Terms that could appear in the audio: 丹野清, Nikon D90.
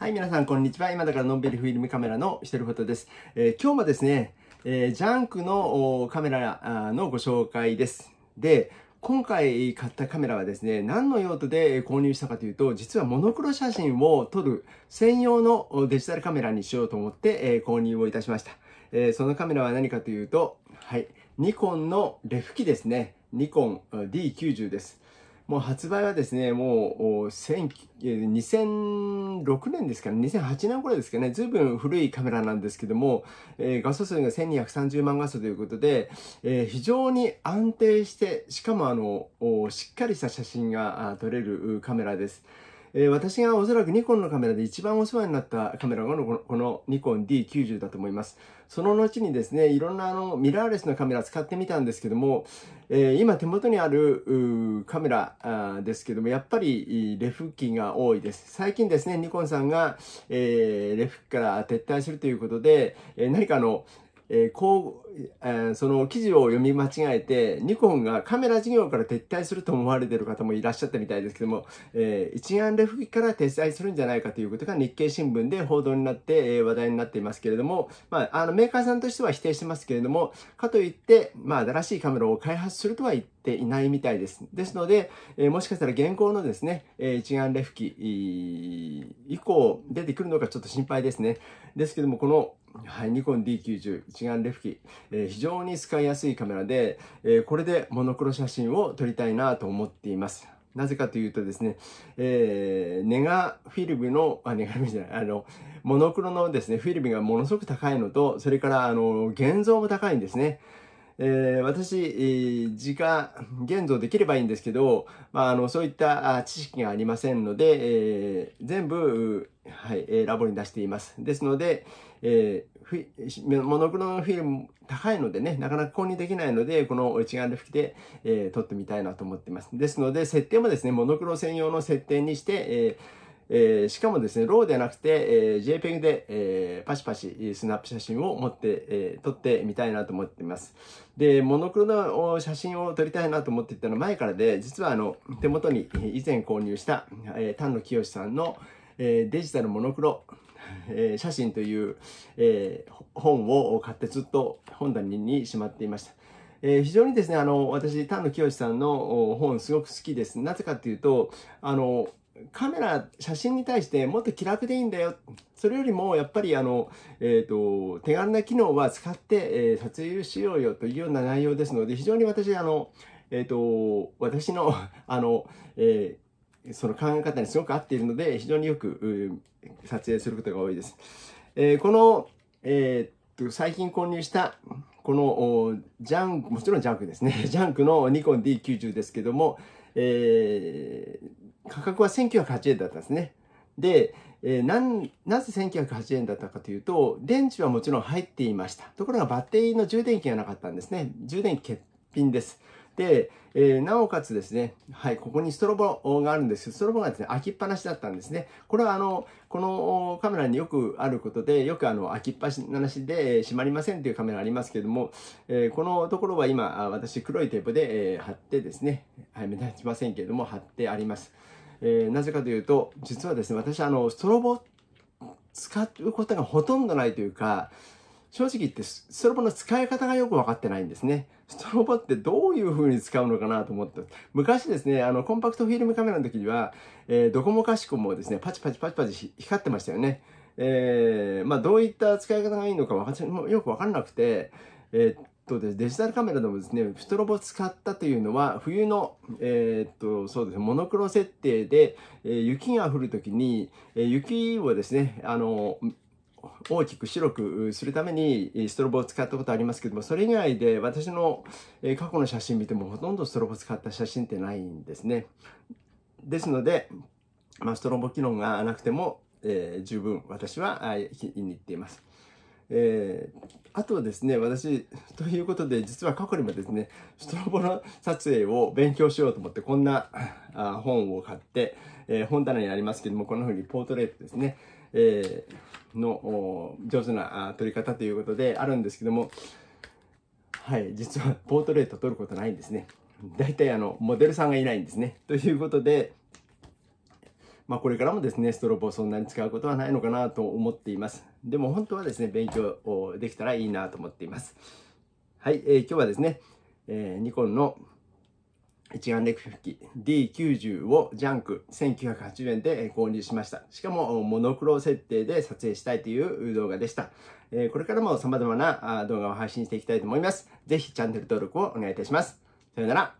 はい、皆さん、こんにちは。今だからのんびりフィルムカメラのしてることです。今日もですね、ジャンクのカメラのご紹介です。で、今回買ったカメラはですね、何の用途で購入したかというと、実はモノクロ写真を撮る専用のデジタルカメラにしようと思って購入をいたしました。そのカメラは何かというと、はい、ニコンのレフ機ですね。ニコン D90 です。もう発売はですね、もう2006年ですかね、2008年頃ですかね、ずいぶん古いカメラなんですけども、画素数が1230万画素ということで、非常に安定して、しかもしっかりした写真が撮れるカメラです。私がおそらくニコンのカメラで一番お世話になったカメラがこのニコン D90 だと思います。その後にですね、いろんなミラーレスのカメラ使ってみたんですけども、今手元にあるカメラですけども、やっぱりレフ機が多いです。最近ですね、ニコンさんが、レフ機から撤退するということで、何かその記事を読み間違えて、ニコンがカメラ事業から撤退すると思われている方もいらっしゃったみたいですけども、一眼レフ機から撤退するんじゃないかということが日経新聞で報道になって、話題になっていますけれども、まあ、メーカーさんとしては否定してますけれども、かといって、まあ、新しいカメラを開発するとは言っていないみたいです。ですので、もしかしたら現行のですね、一眼レフ機以降出てくるのかちょっと心配ですね。ですけども、はい、ニコン D90 一眼レフ機、非常に使いやすいカメラで、これでモノクロ写真を撮りたいなと思っています。なぜかというとですね、ネガフィルムの、ネガフィルムじゃない、モノクロのですね、フィルムがものすごく高いのと、それから、現像も高いんですね。私、現像できればいいんですけど、そういった知識がありませんので、全部、はい、ラボに出しています。ですので、モノクロのフィルム高いのでね、なかなか購入できないので、この一眼レフ機で、撮ってみたいなと思っています。ですので、設定もですね、モノクロ専用の設定にして、しかもですね、RAW でなくて、JPEG で、パシパシスナップ写真を持って、撮ってみたいなと思っています。で、モノクロの写真を撮りたいなと思っていたのは前からで、実は手元に以前購入した、丹野清さんの、デジタルモノクロ写真という、本を買ってずっと本棚にしまっていました。非常にですね、私、丹野清さんの本すごく好きです。なぜかというと、カメラ、写真に対してもっと気楽でいいんだよ。それよりも、やっぱり手軽な機能は使って、撮影しようよというような内容ですので、非常に私、私の、その考え方にすごく合っているので、非常によく撮影することが多いです。この、最近購入した、この、もちろんジャンクですね。ジャンクのニコン D90 ですけども、価格は1908円だったんですね。で、なぜ1908円だったかというと、電池はもちろん入っていました。ところがバッテリーの充電器がなかったんですね。充電器欠品です。で、なおかつですね、はい、ここにストロボがあるんですけど、ストロボがですね、開きっぱなしだったんですね。これはこのカメラによくあることで、よく開きっぱなしで閉まりませんというカメラありますけれども、このところは今、私黒いテープで貼ってですね、はい、目立ちませんけれども、貼ってあります。なぜかというと、実はですね、私ストロボを使うことがほとんどないというか、正直言ってストロボの使い方がよく分かってないんですね。ストロボってどういう風に使うのかなと思って。昔ですね、コンパクトフィルムカメラの時には、どこもかしこもですね、パチパチパチパチ光ってましたよね。まあ、どういった使い方がいいのかよく分かんなくて、デジタルカメラでもですね、ストロボを使ったというのは、冬の、そうですね、モノクロ設定で、雪が降るときに、雪をですね、大きく白くするためにストロボを使ったことありますけども、それ以外で私の過去の写真見てもほとんどストロボを使った写真ってないんですね。ですので、まあ、ストロボ機能がなくても、十分私は気に入っています。あとですね、私、ということで、実は過去にもですね、ストロボの撮影を勉強しようと思って、こんな本を買って、本棚にありますけども、こんなふうにポートレートですね、の上手な撮り方ということであるんですけども、はい、実はポートレート撮ることないんですね。大体モデルさんがいないんですね。ということで、これからもですね、ストロボをそんなに使うことはないのかなと思っています。でも本当はですね、勉強できたらいいなと思っています。はい、今日はですね、ニコンの一眼レフ機 D90 をジャンク1980円で購入しました。しかもモノクロ設定で撮影したいという動画でした。これからも様々な動画を配信していきたいと思います。ぜひチャンネル登録をお願いいたします。さよなら。